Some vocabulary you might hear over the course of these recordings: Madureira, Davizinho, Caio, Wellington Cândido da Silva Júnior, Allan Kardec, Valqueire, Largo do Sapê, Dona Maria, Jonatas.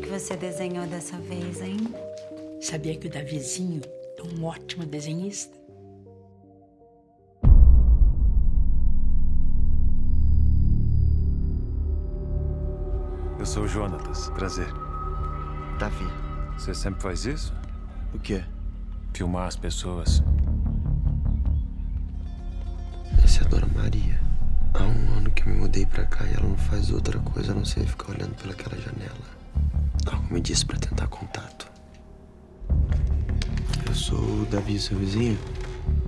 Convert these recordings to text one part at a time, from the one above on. que você desenhou dessa vez, hein? Sabia que o Davizinho é um ótimo desenhista? Eu sou o Jonatas. Prazer. Davi. Você sempre faz isso? O quê? Filmar as pessoas. Essa é a Dona Maria. Há um ano que me mudei pra cá e ela não faz outra coisa a não ser ficar olhando pelaquela janela. Algo me disse pra tentar contato. Eu sou o Davi, seu vizinho.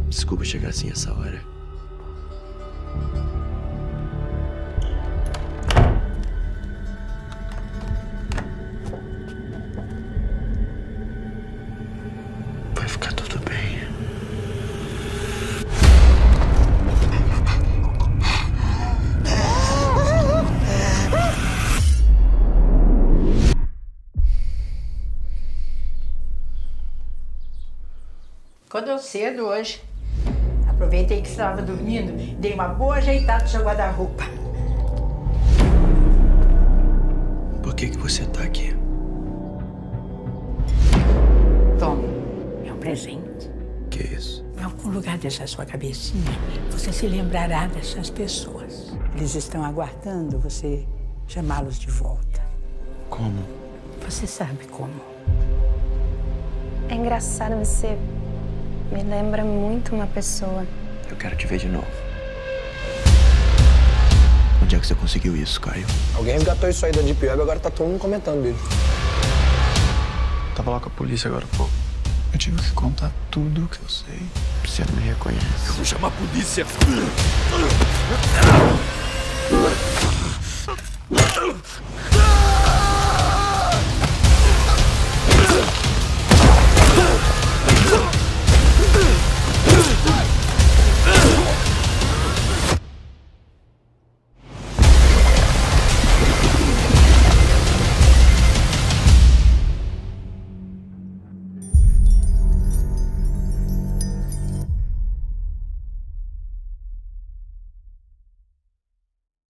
Desculpa chegar assim essa hora. Acordou cedo hoje. Aproveitei que estava dormindo, dei uma boa ajeitada no seu guarda-roupa. Por que você tá aqui? Toma, é um presente. Que é isso? Em algum lugar dessa sua cabecinha, você se lembrará dessas pessoas. Eles estão aguardando você chamá-los de volta. Como? Você sabe como. É engraçado você... Me lembra muito uma pessoa. Eu quero te ver de novo. Onde é que você conseguiu isso, Caio? Alguém resgatou isso aí da Deep Web, agora tá todo mundo comentando dele. Tava lá com a polícia agora há pouco. Eu tive que contar tudo o que eu sei. Você não me reconhece. Eu vou chamar a polícia.